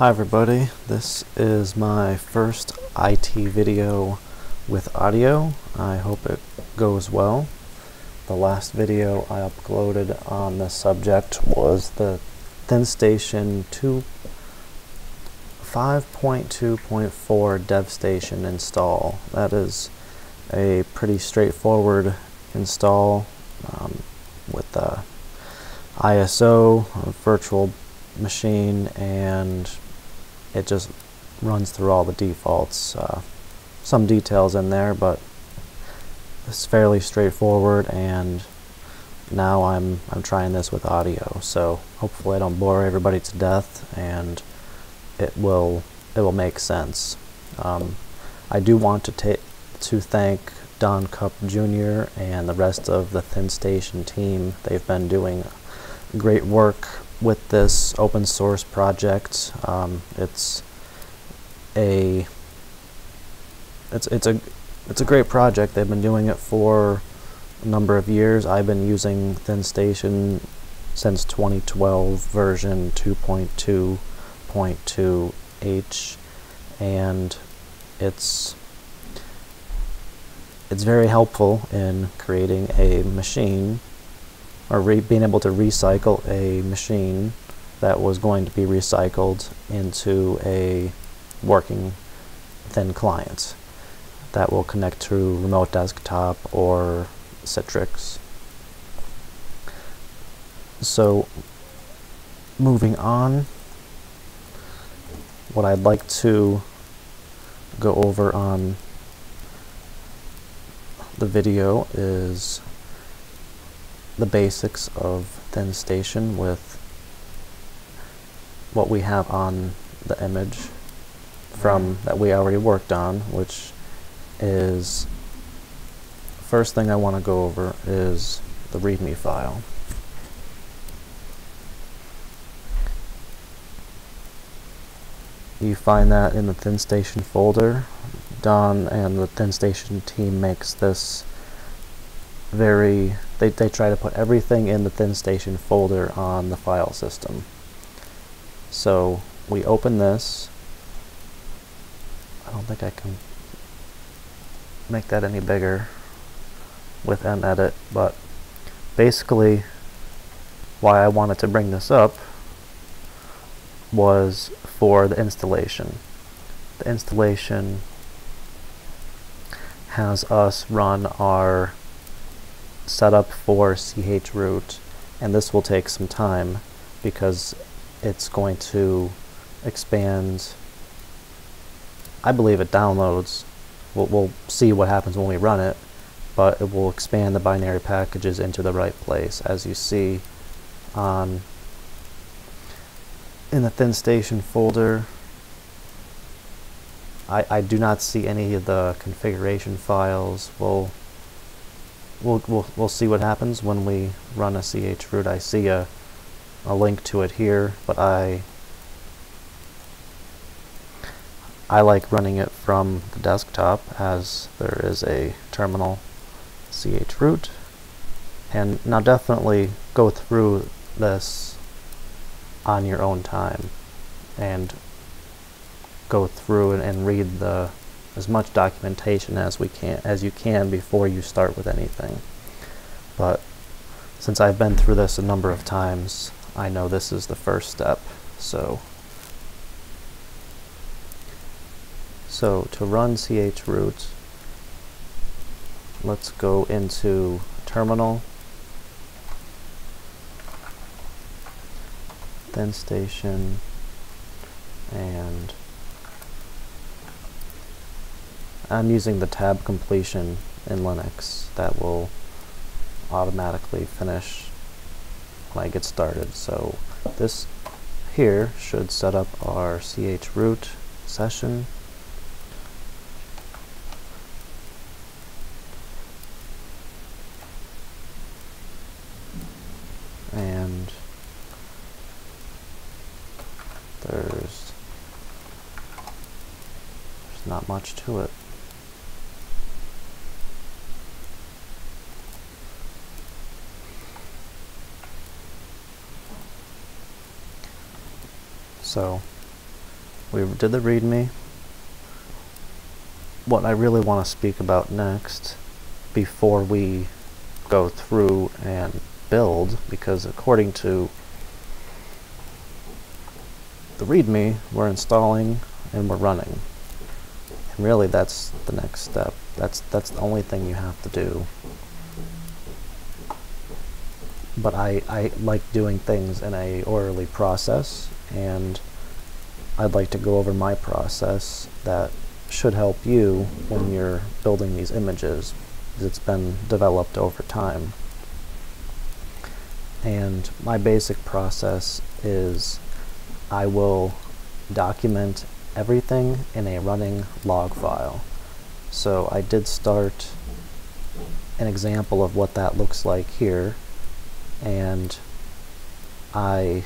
Hi everybody, this is my first IT video with audio. I hope it goes well. The last video I uploaded on this subject was the ThinStation 5.2.4 DevStation install. That is a pretty straightforward install with the ISO, virtual machine, and it just runs through all the defaults. Some details in there, but it's fairly straightforward, and now I'm trying this with audio, so hopefully I don't bore everybody to death and it will make sense. I do want to thank Don Cup Jr. and the rest of the ThinStation team. They've been doing great work with this open source project. It's a great project. They've been doing it for a number of years. I've been using ThinStation since 2012 version 2.2.2H, and it's very helpful in creating a machine, or being able to recycle a machine that was going to be recycled into a working thin client that will connect to remote desktop or Citrix. So moving on, what I'd like to go over on the video is the basics of ThinStation with what we have on the image from that we already worked on, which is, first thing I want to go over is the README file. You find that in the ThinStation folder. Don and the ThinStation team makes this very, they try to put everything in the ThinStation folder on the file system. So we open this. I don't think I can make that any bigger with mEdit, but basically why I wanted to bring this up was for the installation. The installation has us run our setup for chroot, and this will take some time because it's going to expand. I believe it downloads. We'll see what happens when we run it, but it will expand the binary packages into the right place, as you see in the ThinStation folder. I do not see any of the configuration files. We'll see what happens when we run a chroot. I see a link to it here, but I like running it from the desktop, as there is a terminal chroot. And now definitely go through this on your own time and go through and read the as much documentation as you can before you start with anything. But since I've been through this a number of times, I know this is the first step. So to run chroot, let's go into terminal, ThinStation, and I'm using the tab completion in Linux. That will automatically finish when I get started. So this here should set up our chroot session. And there's not much to it. So we did the README. What I really want to speak about next, before we go through and build, because according to the README, we're installing and we're running. And really that's the next step. That's the only thing you have to do. But I like doing things in a orderly process, and I'd like to go over my process that should help you when you're building these images, because it's been developed over time. And my basic process is I will document everything in a running log file. So I did start an example of what that looks like here, and I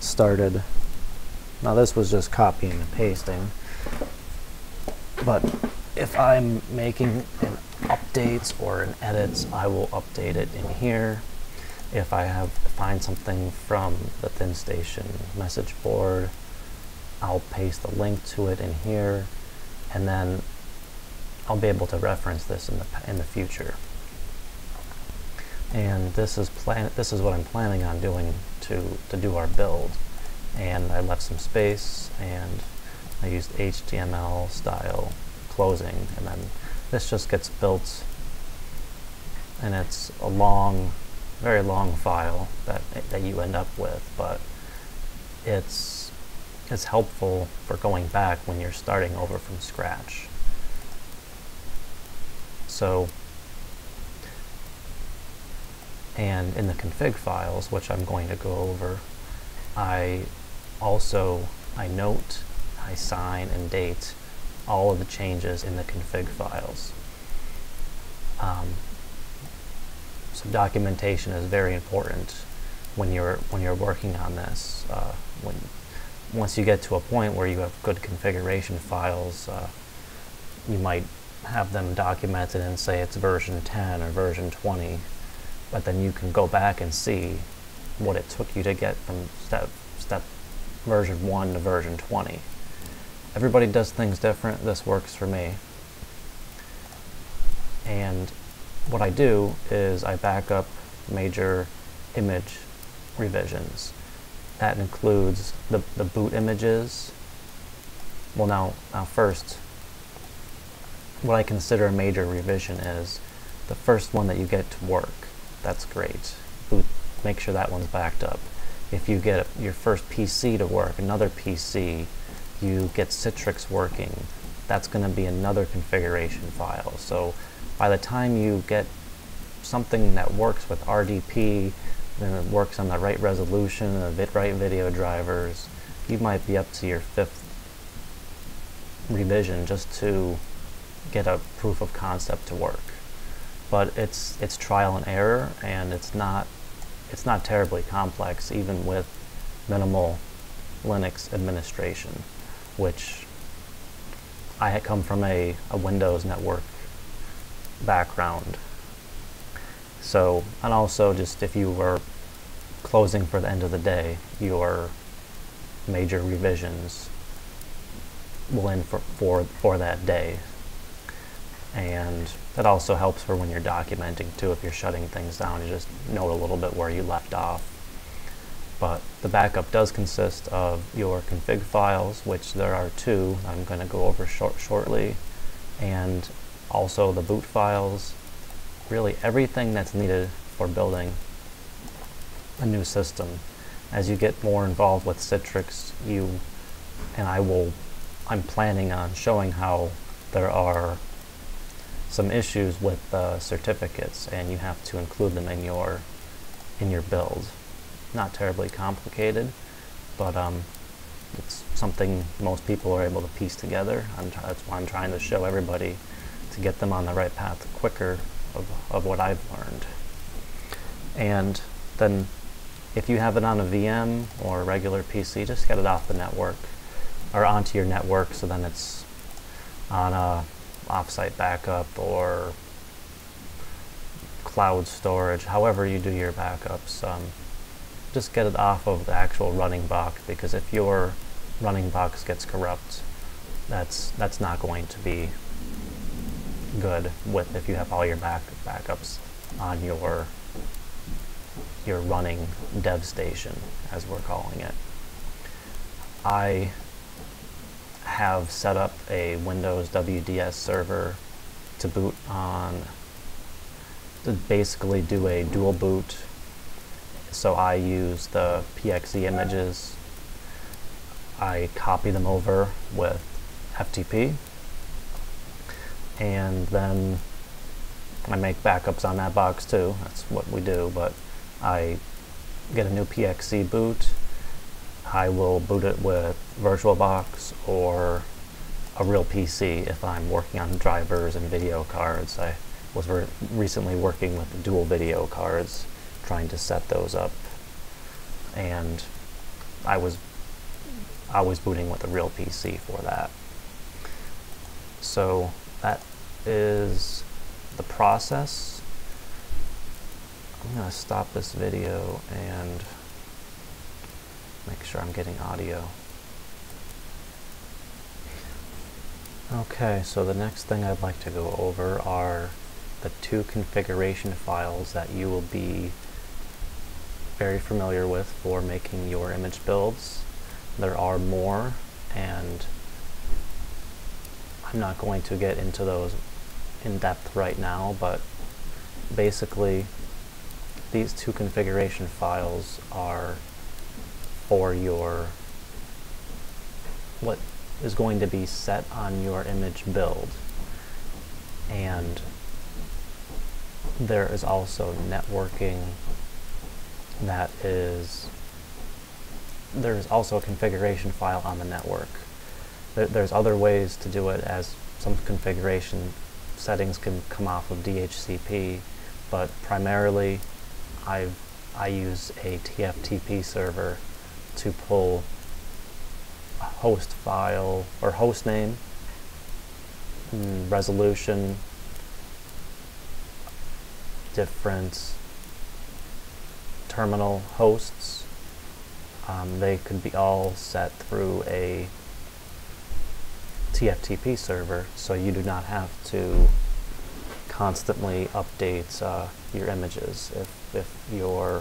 started, now this was just copying and pasting, but if I'm making an updates or an edits, I will update it in here. If I have to find something from the ThinStation message board, I'll paste the link to it in here, and then I'll be able to reference this in the future. And this is what I'm planning on doing to do our build. And I left some space, and I used HTML style closing, and then this just gets built, and it's a long, very long file that you end up with, but it's helpful for going back when you're starting over from scratch. So, and in the config files, which I'm going to go over, I note, I sign, and date all of the changes in the config files. So documentation is very important when you're working on this. Once you get to a point where you have good configuration files, you might have them documented and say it's version 10 or version 20. But then you can go back and see what it took you to get from step version 1 to version 20. Everybody does things different. This works for me. And what I do is I back up major image revisions. That includes the boot images. Well, now first, what I consider a major revision is the first one that you get to work. That's great. Boot, make sure that one's backed up. If you get your first PC to work, another PC, you get Citrix working, that's going to be another configuration file. So by the time you get something that works with RDP, and it works on the right resolution, the right video drivers, you might be up to your 5th revision just to get a proof of concept to work. But it's trial and error, and it's not terribly complex, even with minimal Linux administration, which I had come from a Windows network background. So, and also just if you were closing for the end of the day, your major revisions will end for that day. And that also helps for when you're documenting too. If you're shutting things down, you just note a little bit where you left off. But the backup does consist of your config files, which there are 2 I'm going to go over shortly, and also the boot files, really everything that's needed for building a new system. As you get more involved with Citrix, I'm planning on showing how there are some issues with certificates, and you have to include them in your build. Not terribly complicated, but it's something most people are able to piece together. That's why I'm trying to show everybody to get them on the right path quicker of what I've learned. And then if you have it on a VM or a regular PC, just get it off the network or onto your network, so then it's on a offsite backup or cloud storage, however you do your backups. just get it off of the actual running box, because if your running box gets corrupt, that's not going to be good with if you have all your backups on your running DevStation, as we're calling it. I have set up a Windows WDS server to boot on, to basically do a dual boot. So I use the PXE images, I copy them over with FTP, and then I make backups on that box too. That's what we do, but I get a new PXE boot. I will boot it with VirtualBox or a real PC if I'm working on drivers and video cards. I was recently working with the dual video cards, trying to set those up, and I was always booting with a real PC for that. So that is the process. I'm going to stop this video and make sure I'm getting audio. Okay, so the next thing I'd like to go over are the two configuration files that you will be very familiar with for making your image builds. There are more, and I'm not going to get into those in depth right now, but basically these two configuration files are for your, what is going to be set on your image build. And there is also networking that is, there's also a configuration file on the network. There's other ways to do it, as some configuration settings can come off of DHCP, but primarily I use a TFTP server to pull a host file or host name, resolution, different terminal hosts. They could be all set through a TFTP server, so you do not have to constantly update your images. If you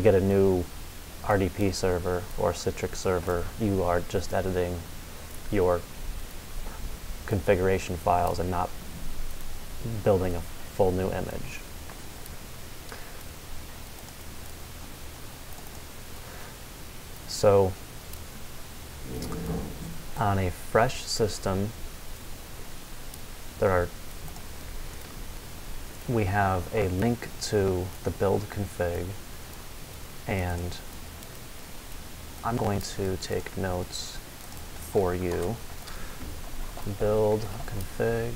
get a new RDP server or Citrix server, you are just editing your configuration files and not building a full new image. So on a fresh system, we have a link to the build config, and I'm going to take notes for you. Build config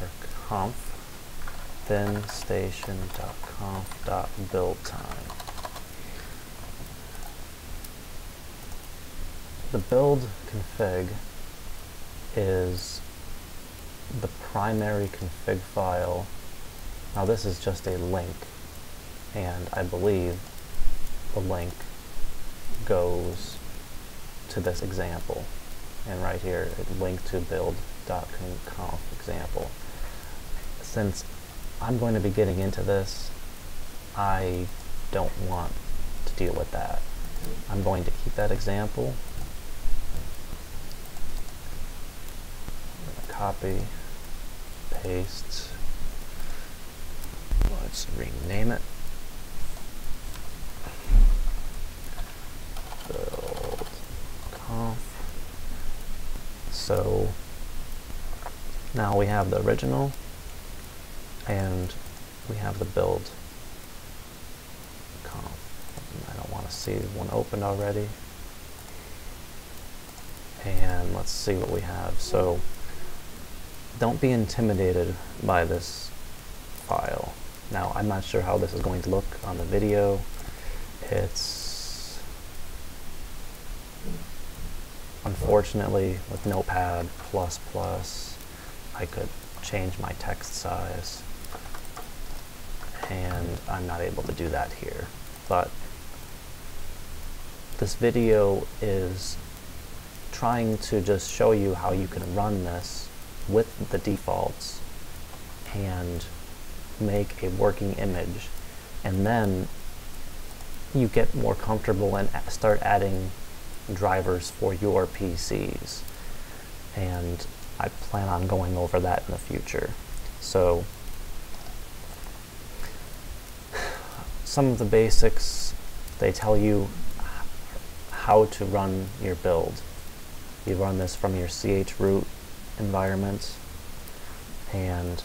or conf thinstation.conf.buildtime. The build config is the primary config file. Now this is just a link, and I believe the link goes to this example, and right here it linked to build.conf example. Since I'm going to be getting into this, I don't want to deal with that. I'm going to keep that example. Copy, paste, let's rename it. Build conf. So now we have the original and we have the build conf. I don't want to see one opened already. And let's see what we have. So don't be intimidated by this file. Now, I'm not sure how this is going to look on the video. It's unfortunately with Notepad++, I could change my text size, and I'm not able to do that here. But This video is trying to just show you how you can run this with the defaults and make a working image, and then you get more comfortable and start adding drivers for your PCs. And I plan on going over that in the future. So some of the basics, they tell you how to run your build. You run this from your chroot environment, and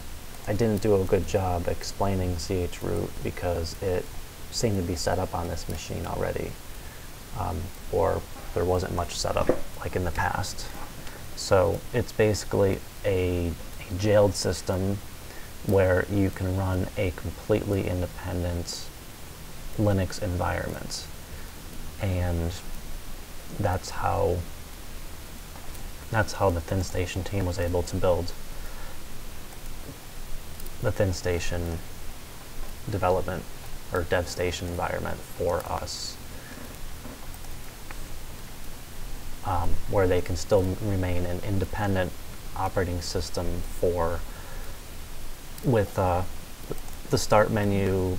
I didn't do a good job explaining chroot because it seemed to be set up on this machine already, or there wasn't much setup like in the past. So it's basically a jailed system where you can run a completely independent Linux environment, and that's how the ThinStation team was able to build the ThinStation development or DevStation environment for us, where they can still remain an independent operating system with the start menu,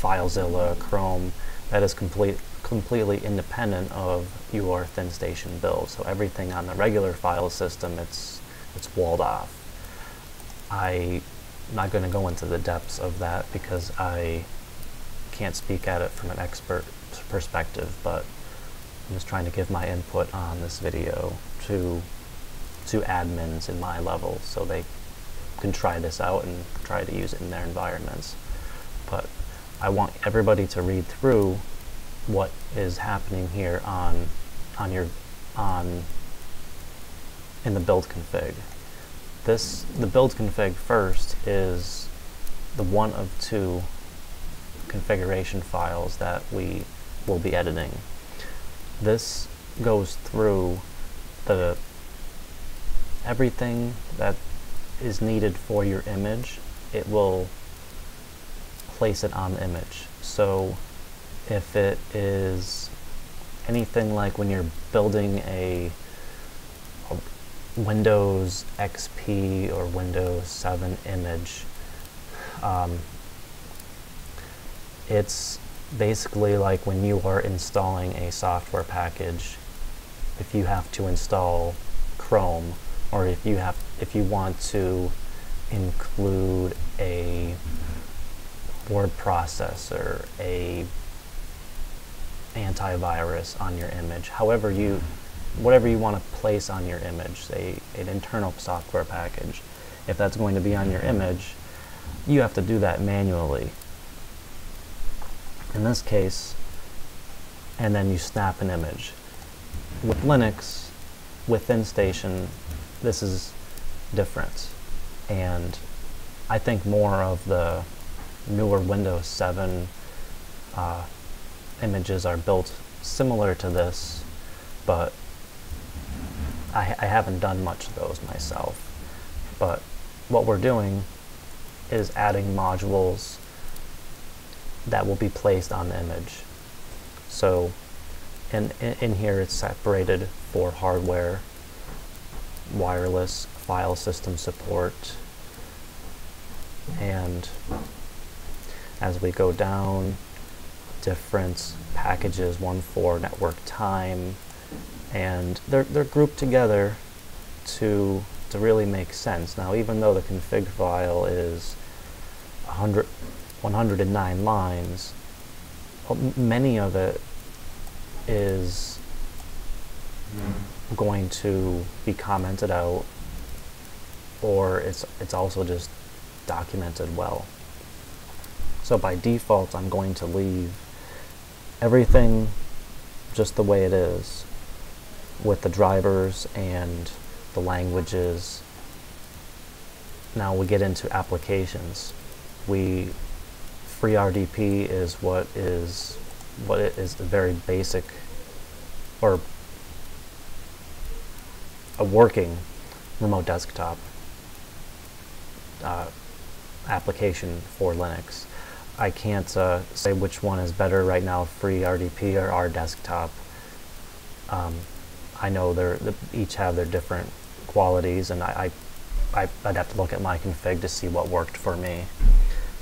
FileZilla, Chrome, that is completely independent of your ThinStation build. So everything on the regular file system, it's walled off. I'm not going to go into the depths of that because I can't speak at it from an expert perspective, but I'm just trying to give my input on this video to admins in my level so they can try this out and try to use it in their environments. But I want everybody to read through what is happening here in the build config. The build config first is the one of two configuration files that we will be editing. This goes through everything that is needed for your image. It will place it on the image. So if it is anything like when you're building a Windows XP or Windows 7 image, it's basically like when you are installing a software package. If you have to install Chrome, or if you want to include a word processor, a antivirus on your image, whatever you want to place on your image, say an internal software package, if that's going to be on your image, you have to do that manually in this case, and then you snap an image. With Linux, with ThinStation, this is different, and I think more of the newer Windows 7 images are built similar to this, but I haven't done much of those myself. But what we're doing is adding modules that will be placed on the image. So in here it's separated for hardware, wireless, file system support, and as we go down, different packages, one for network time, and they're grouped together to really make sense. Now, even though the config file is 109 lines, many of it is going to be commented out, or it's also just documented well. So by default, I'm going to leave everything just the way it is, with the drivers and the languages. Now we get into applications. FreeRDP is what is the very basic, or a working remote desktop application for Linux. I can't say which one is better right now, FreeRDP or our desktop. I know they each have their different qualities, and I'd have to look at my config to see what worked for me.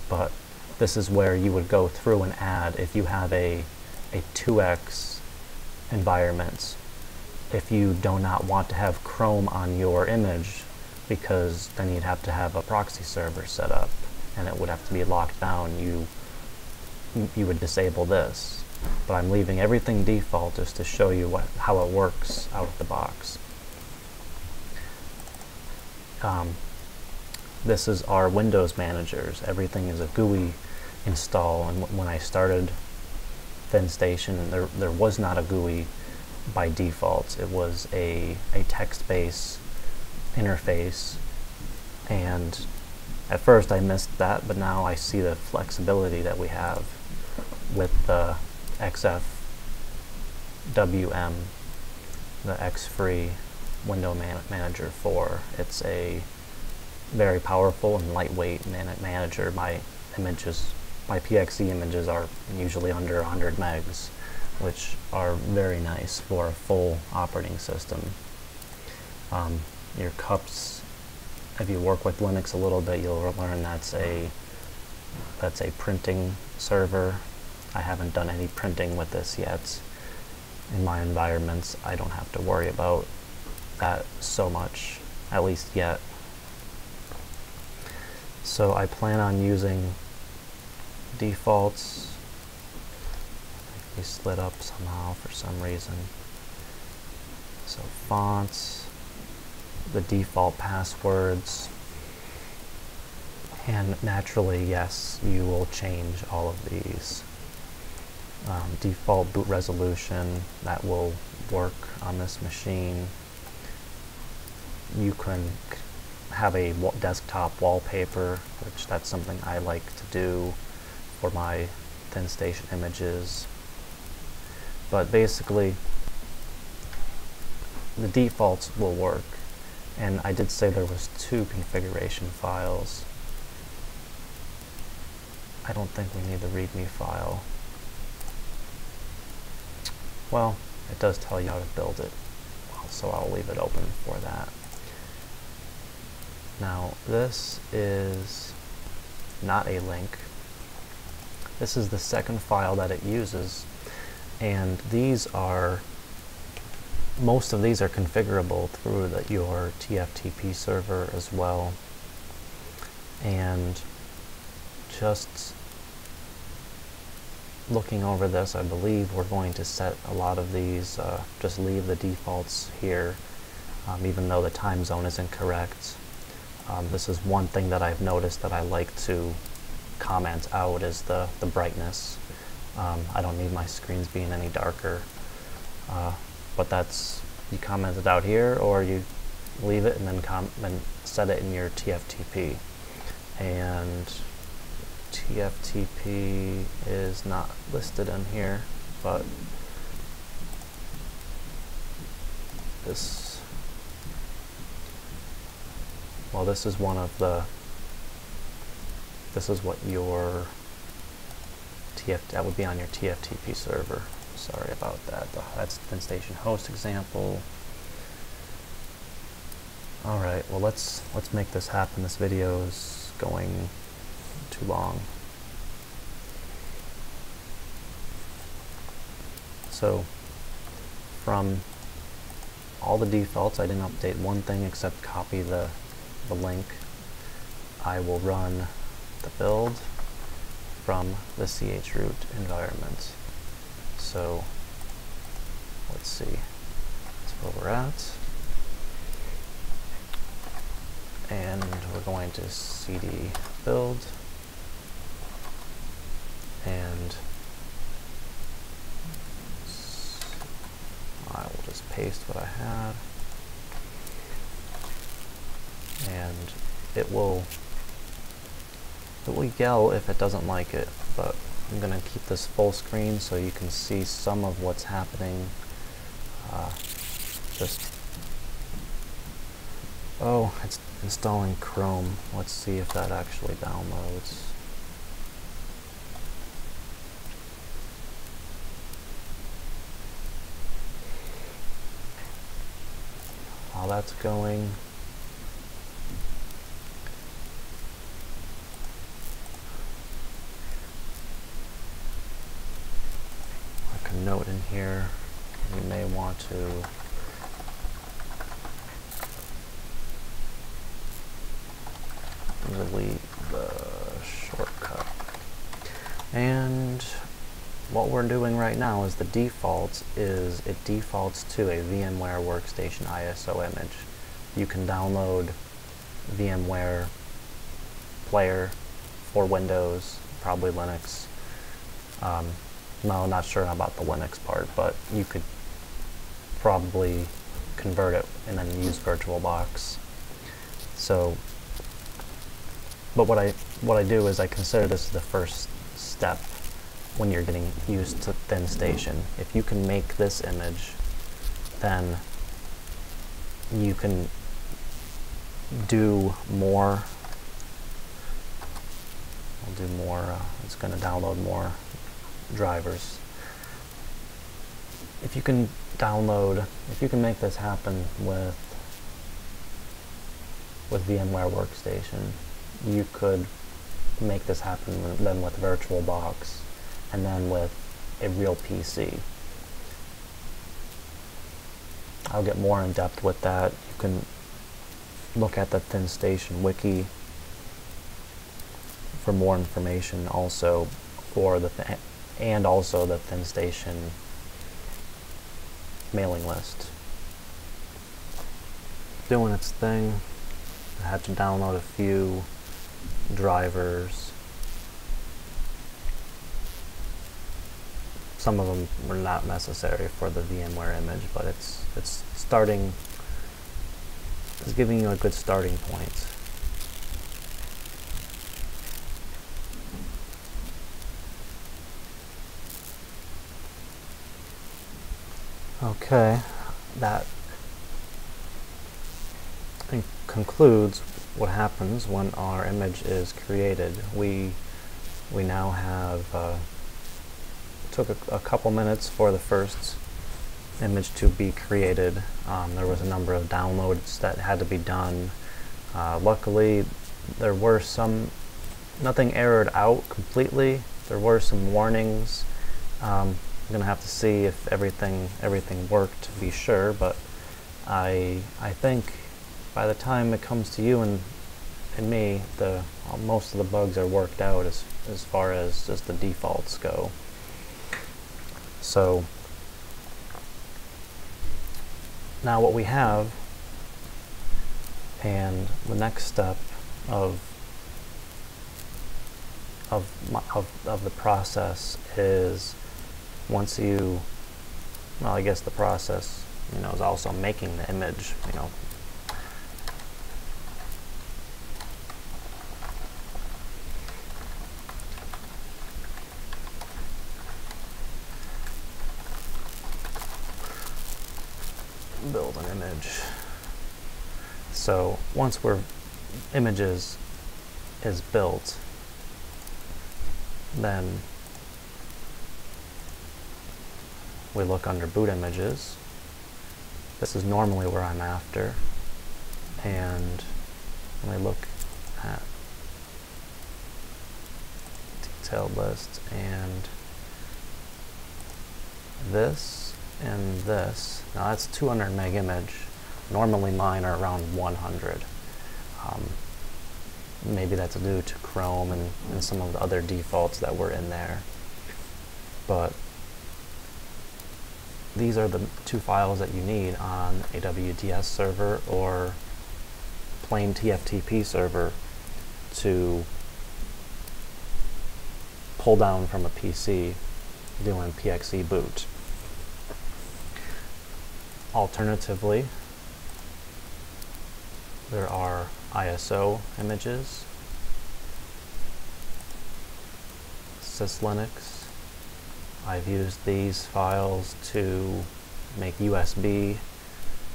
But this is where you would go through and add, if you have a 2x environment, if you do not want to have Chrome on your image, because then you'd have to have a proxy server set up and it would have to be locked down, you would disable this. But I'm leaving everything default just to show you how it works out of the box. This is our Windows managers. Everything is a GUI install, and when I started ThinStation, there was not a GUI by default. It was a text-based interface, and at first I missed that, but now I see the flexibility that we have with the XFWM, the Xfree Window Manager 4. It's a very powerful and lightweight manager. My PXE images are usually under 100 megs, which are very nice for a full operating system. Your CUPS, if you work with Linux a little bit, you'll learn that's a printing server. I haven't done any printing with this yet. In my environments, I don't have to worry about that so much, at least yet. So I plan on using defaults. They slid up somehow for some reason. So fonts, the default passwords, and naturally, yes, you will change all of these. Default boot resolution, that will work on this machine. You can have a desktop wallpaper, which that's something I like to do for my ThinStation images. But basically, the defaults will work. And I did say there was 2 configuration files. I don't think we need the README file. Well, it does tell you how to build it, so I'll leave it open for that. Now, this is not a link. This is the second file that it uses, and these are, most of these are configurable through your TFTP server as well. And just looking over this, I believe we're going to set a lot of these, just leave the defaults here, even though the time zone is incorrect. This is one thing that I've noticed that I like to comment out, is the brightness. I don't need my screens being any darker. But that's, you comment it out here, or you leave it and then set it in your TFTP. And TFTP is not listed in here, but this, well, this is one of the, this is what your that would be on your TFTP server. Sorry about that. That's the ThinStation host example. All right. Well, let's make this happen. This video is going too long. So, from all the defaults, I didn't update one thing except copy the link. I will run the build from the chroot environment. So let's see, that's where we're at. And we're going to cd build. And I will just paste what I had. And it will yell if it doesn't like it, but I'm going to keep this full screen so you can see some of what's happening. Oh, it's installing Chrome. Let's see if that actually downloads. that's going. Like a note in here, you may want to delete the shortcut. And what we're doing right now is the defaults is it defaults to a VMware Workstation ISO image. You can download VMware Player for Windows, probably Linux. No, not sure about the Linux part, but you could probably convert it and then use VirtualBox. So, but what I do is I consider this the first step when you're getting used to ThinStation. If you can make this image, then you can do more. I'll do more. It's going to download more drivers. If you can download, if you can make this happen with VMware Workstation, you could make this happen then with VirtualBox and then with a real PC. I'll get more in depth with that. You can look at the ThinStation wiki for more information, also for the ThinStation mailing list. Doing its thing. I had to download a few drivers. Some of them were not necessary for the VMware image, but it's starting, it's giving you a good starting point. Okay, that concludes what happens when our image is created. We now have took a couple minutes for the first image to be created. There was a number of downloads that had to be done. Luckily, there were some, nothing errored out completely. There were some warnings. I'm gonna have to see if everything worked to be sure, but I think by the time it comes to you and me, the most of the bugs are worked out as far as just the defaults go. So now what we have, and the next step of the process is, once you, well, I guess the process, you know, is also making the image, you know. Build an image. So once we're images is built, then we look under boot images. This is normally where I'm after, and we look at detailed list and this. And this, now that's 200 meg image. Normally mine are around 100. Maybe that's due to Chrome and some of the other defaults that were in there. But these are the two files that you need on a WDS server or plain TFTP server to pull down from a PC doing PXE boot. Alternatively, there are ISO images, SysLinux. I've used these files to make USB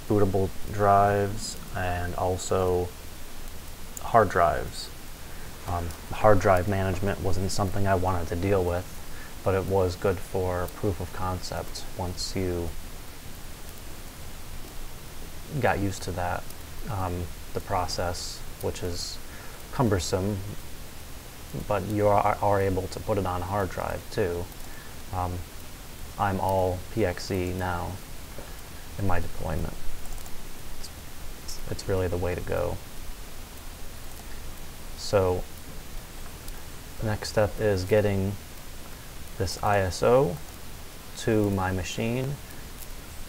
bootable drives and also hard drives. Hard drive management wasn't something I wanted to deal with, but it was good for proof of concept once you got used to that, the process, which is cumbersome, but you are able to put it on a hard drive too. I'm all PXE now in my deployment. It's really the way to go. So the next step is getting this ISO to my machine.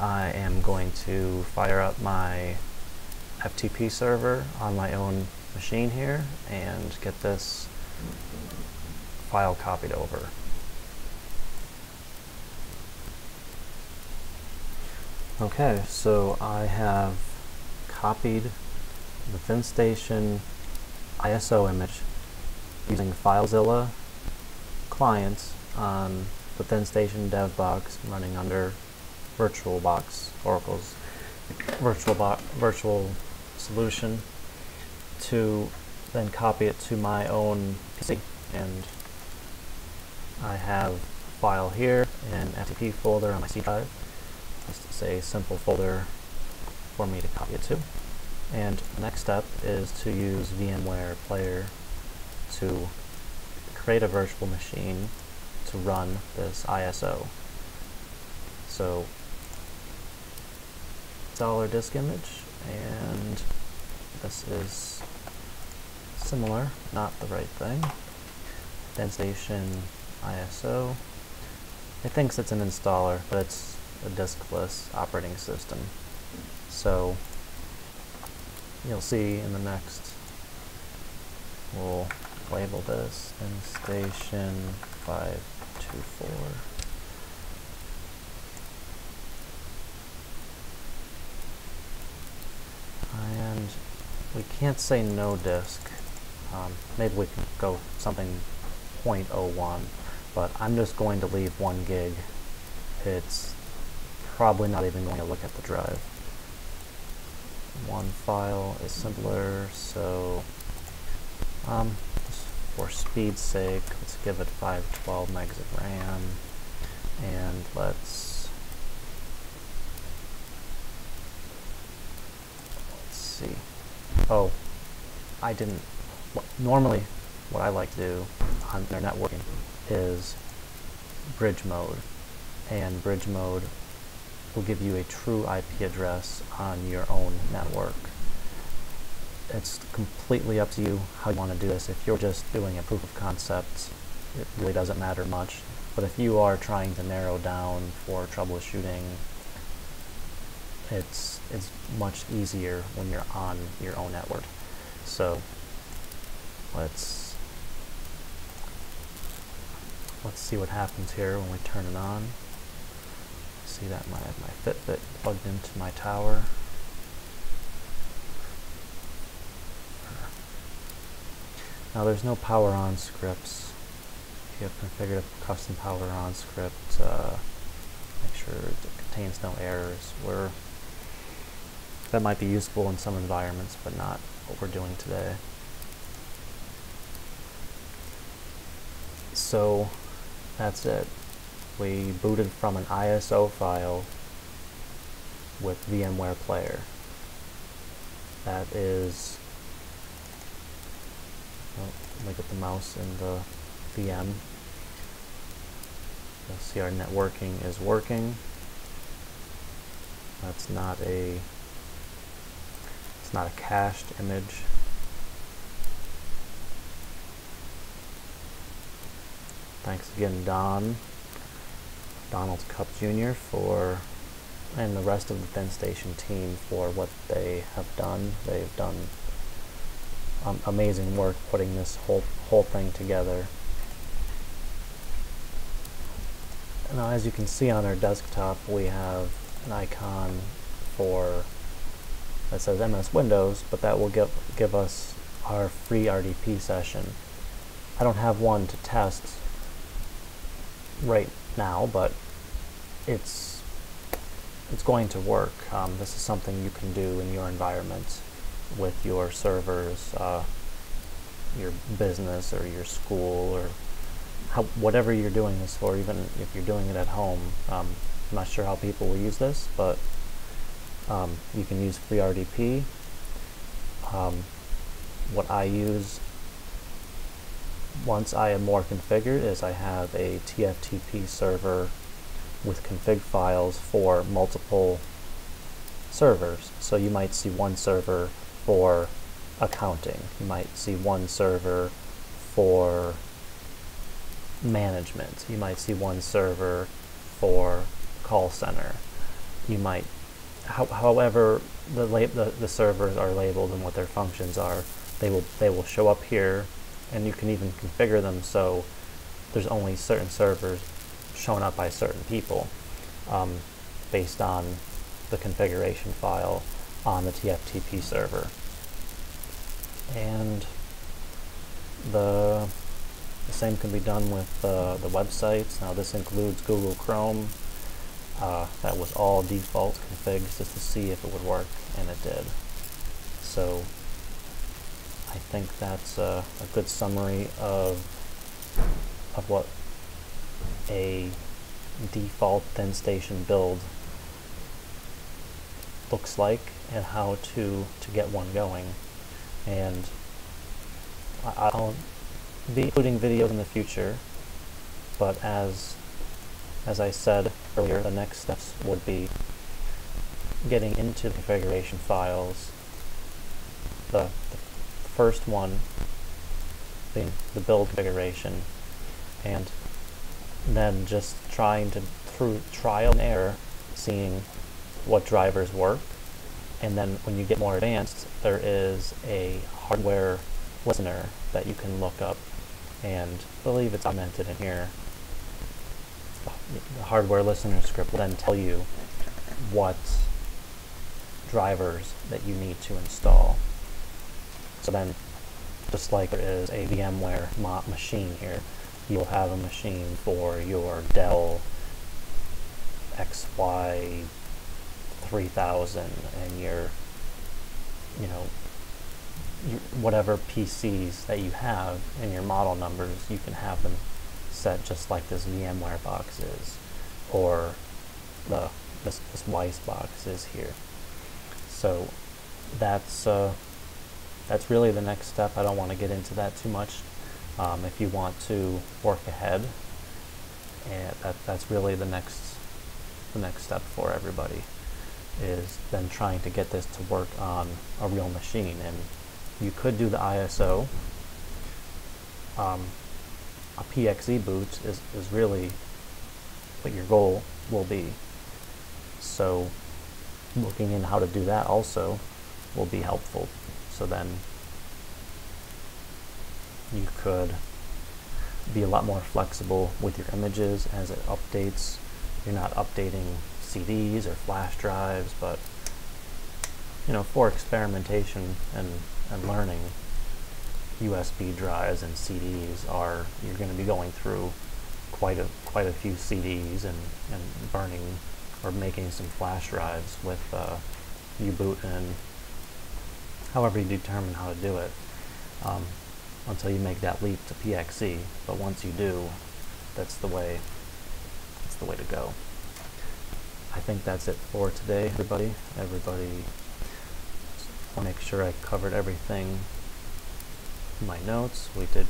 I am going to fire up my FTP server on my own machine here and get this file copied over. Okay, so I have copied the ThinStation ISO image using FileZilla clients on the ThinStation dev box running under VirtualBox, Oracle's virtual solution, to then copy it to my own PC. And I have a file here in an FTP folder on my C drive. It's a simple folder for me to copy it to. And the next step is to use VMware Player to create a virtual machine to run this ISO. So dollar disk image, and this is similar, not the right thing. ThinStation ISO. It thinks it's an installer, but it's a diskless operating system. So you'll see in the next, we'll label this ThinStation 524. And we can't say no disk. Maybe we can go something 0.01, but I'm just going to leave 1 gig. It's probably not even going to look at the drive. One file is simpler, so for speed's sake, let's give it 512 megs of RAM, and let's see. Oh, I didn't. Normally, what I like to do on their networking is bridge mode, and bridge mode will give you a true IP address on your own network. It's completely up to you how you want to do this. If you're just doing a proof of concept, it really doesn't matter much. But if you are trying to narrow down for troubleshooting, it's much easier when you're on your own network. So let's see what happens here when we turn it on. See that I have my Fitbit plugged into my tower. Now there's no power on scripts. If you have configured a custom power on script, make sure it contains no errors. That might be useful in some environments, but not what we're doing today. So that's it. We booted from an ISO file with VMware Player. That is, let me get the mouse in the VM. You'll see our networking is working. That's not a, it's not a cached image. Thanks again, Donald Cup Jr. and the rest of the ThinStation team for what they have done. They've done amazing work putting this whole thing together. Now, as you can see on our desktop, we have an icon that says MS Windows, but that will give us our FreeRDP session. I don't have one to test right now, but it's going to work. This is something you can do in your environment with your servers, your business or your school, or whatever you're doing this for, even if you're doing it at home. I'm not sure how people will use this, but You can use FreeRDP. What I use once I am more configured is I have a TFTP server with config files for multiple servers. So you might see one server for accounting, you might see one server for management, you might see one server for call center, you might, however the servers are labeled and what their functions are, they will show up here, and you can even configure them so there's only certain servers shown up by certain people based on the configuration file on the TFTP server. And the same can be done with the websites. Now this includes Google Chrome. That was all default configs just to see if it would work, and it did. So I think that's a good summary of what a default ThinStation build looks like and how to get one going. And I'll be including videos in the future, but as I said earlier, the next steps would be getting into the configuration files. The first one being the build configuration, and then just trying to, through trial and error, seeing what drivers work. And then when you get more advanced, there is a hardware listener that you can look up, and I believe it's commented in here. The hardware listener script will then tell you what drivers that you need to install. So then, just like there is a VMware machine here, you'll have a machine for your Dell XY3000 and your, you know, your whatever PCs that you have and your model numbers, you can have them set just like this VMware box is, or this Weiss box is here. So that's really the next step. I don't want to get into that too much. If you want to work ahead, and that's really the next step for everybody, is then trying to get this to work on a real machine. And you could do the ISO. A PXE boot is really what your goal will be. So looking in how to do that also will be helpful. So then you could be a lot more flexible with your images as it updates. You're not updating CDs or flash drives, but you know, for experimentation and learning, USB drives and CDs are, you're going to be going through quite a few CDs and burning or making some flash drives with U-boot, and however you determine how to do it, until you make that leap to PXE. But once you do, that's the way to go. I think that's it for today, everybody. I'll make sure I covered everything. My notes, we did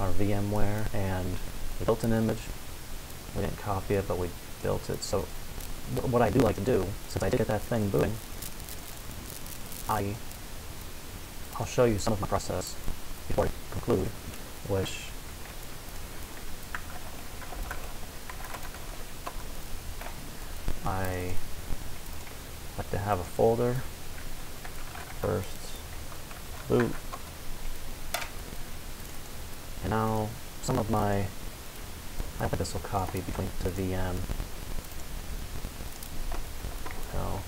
our VMware, and we built an image. We didn't copy it, but we built it. So what I do like to do, since I did get that thing booting, I'll show you some of my process before I conclude, which I like to have a folder. First, boot. And now some of my, I think this will copy between to VM. No.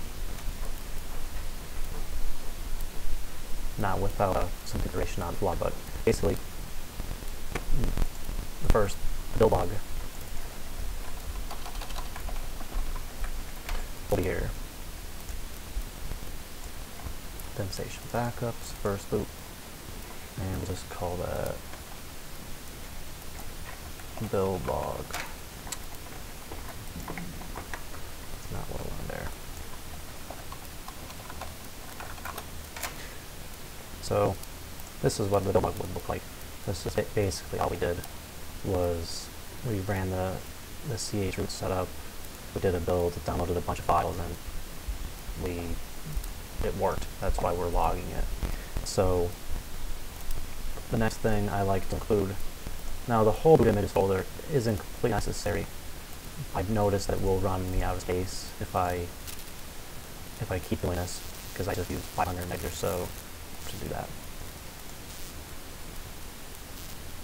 Not without some configuration on the blog, but basically the first build log over here. ThinStation backups, first boot. And we'll just call that build log. It's not well on there. So this is what the debug would look like. This is basically all we did was we ran the chroot setup, we did a build, downloaded a bunch of files, and it worked. That's why we're logging it. So the next thing I like to include, now the whole boot images folder isn't completely necessary. I've noticed that it will run me out of space if I keep doing this, because I just use 500 megs or so to do that.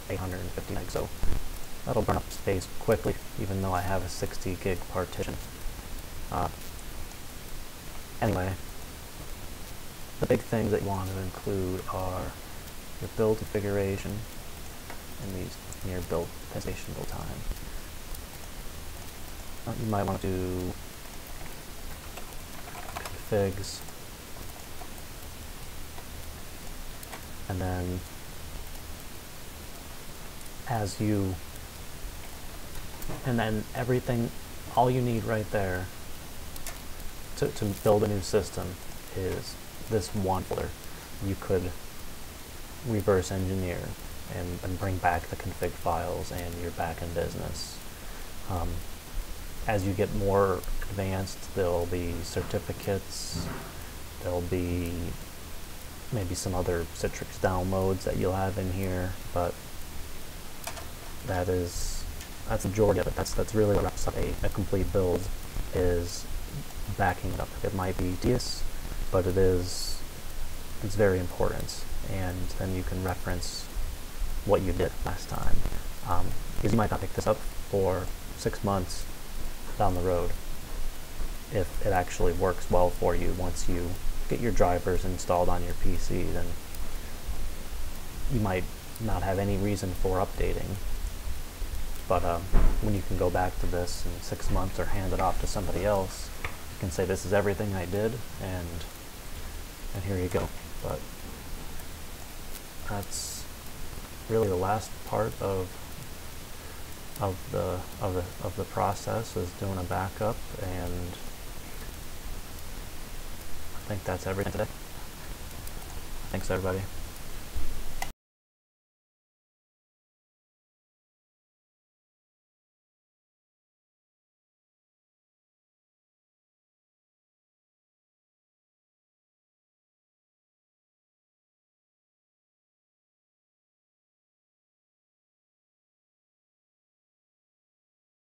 850 megs, so that'll burn up space quickly, even though I have a 60 gig partition. Anyway, the big things that you want to include are your build configuration and these near build station build time. You might want to do configs, and then everything, all you need right there to build a new system is this one folder. You could reverse engineer and bring back the config files and your backend business. As you get more advanced, there'll be certificates, there'll be maybe some other Citrix downloads that you'll have in here, but that's the majority of it. That's really what wraps up a complete build, is backing it up. It might be tedious, but it's very important, and then you can reference what you did last time, because you might not pick this up for 6 months down the road if it actually works well for you. Once you get your drivers installed on your PC, then you might not have any reason for updating, but when you can go back to this in 6 months or hand it off to somebody else, you can say this is everything I did, and here you go. But that's really the last part of the process, is doing a backup, and I think that's everything today. Thanks everybody.